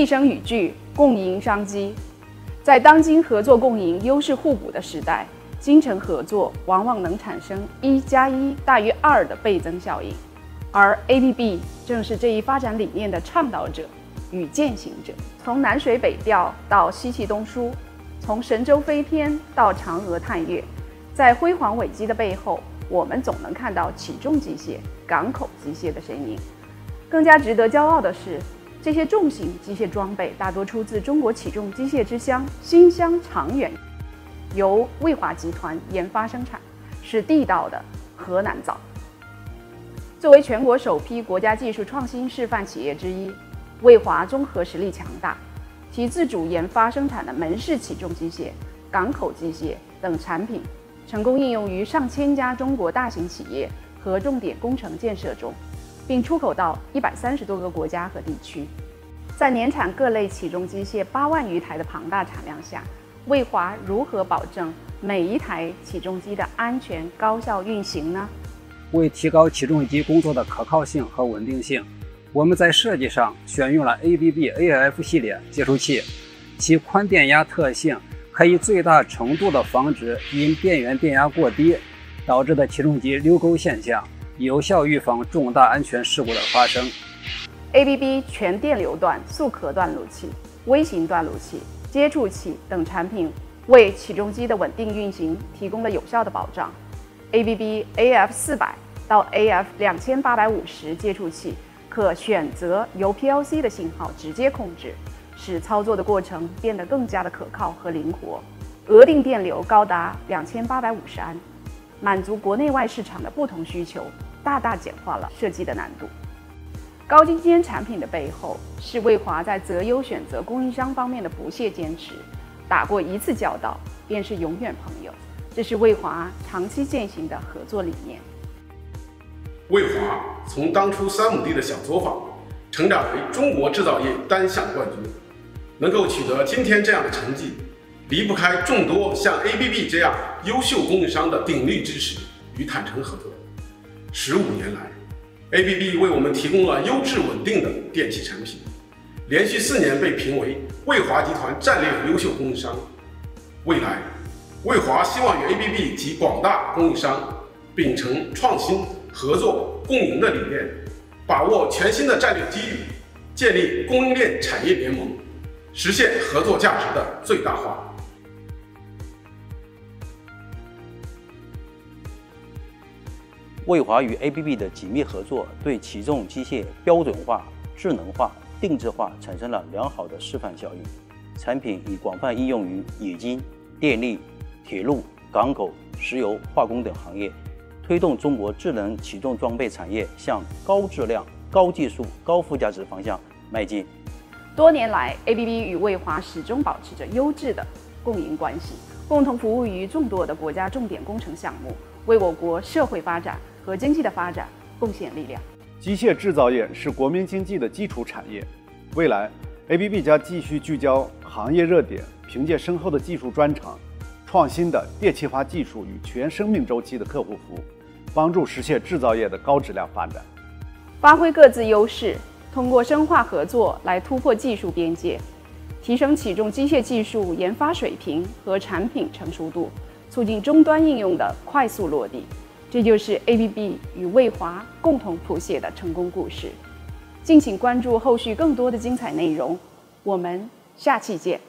力争语句，共赢商机。在当今合作共赢、优势互补的时代，精诚合作往往能产生1+1大于2的倍增效应，而 ABB 正是这一发展理念的倡导者与践行者。从南水北调到西气东输，从神舟飞天到嫦娥探月，在辉煌伟绩的背后，我们总能看到起重机械、港口机械的身影。更加值得骄傲的是，这些重型机械装备大多出自中国起重机械之乡新乡长远，由卫华集团研发生产，是地道的河南造。作为全国首批国家技术创新示范企业之一，卫华综合实力强大，其自主研发生产的门式起重机械、港口机械等产品，成功应用于上千家中国大型企业和重点工程建设中，并出口到130多个国家和地区。在年产各类起重机械8万余台的庞大产量下，卫华如何保证每一台起重机的安全高效运行呢？为提高起重机工作的可靠性和稳定性，我们在设计上选用了 ABB AF 系列接触器，其宽电压特性可以最大程度地防止因边缘电压过低导致的起重机溜沟现象，有效预防重大安全事故的发生。ABB 全电流段、速壳断路器、微型断路器、接触器等产品为起重机的稳定运行提供了有效的保障。ABB AF400 到 AF2850 接触器可选择由 PLC 的信号直接控制，使操作的过程变得更加的可靠和灵活。额定电流高达2850安，满足国内外市场的不同需求，大大简化了设计的难度。高精尖产品的背后，是卫华在择优选择供应商方面的不懈坚持。打过一次交道，便是永远朋友，这是卫华长期践行的合作理念。卫华从当初3亩地的小作坊，成长为中国制造业单项冠军，能够取得今天这样的成绩，离不开众多像 ABB 这样优秀供应商的鼎力支持与坦诚合作。15年来，ABB 为我们提供了优质稳定的电气产品，连续4年被评为卫华集团战略优秀供应商。未来，卫华希望与 ABB 及广大供应商秉承创新、合作、共赢的理念，把握全新的战略机遇，建立供应链产业联盟，实现合作价值的最大化。卫华与 ABB 的紧密合作，对起重机械标准化、智能化、定制化产生了良好的示范效应。产品已广泛应用于冶金、电力、铁路、港口、石油、化工等行业，推动中国智能起重装备产业向高质量、高技术、高附加值方向迈进。多年来 ，ABB 与卫华始终保持着优质的共赢关系，共同服务于众多的国家重点工程项目，为我国社会发展和经济的发展贡献力量。机械制造业是国民经济的基础产业，未来 ABB 将继续聚焦行业热点，凭借深厚的技术专长、创新的电气化技术与全生命周期的客户服务，帮助实现制造业的高质量发展。发挥各自优势，通过深化合作来突破技术边界，提升起重机械技术研发水平和产品成熟度，促进终端应用的快速落地。这就是 ABB 与卫华共同谱写的成功故事。敬请关注后续更多的精彩内容，我们下期见。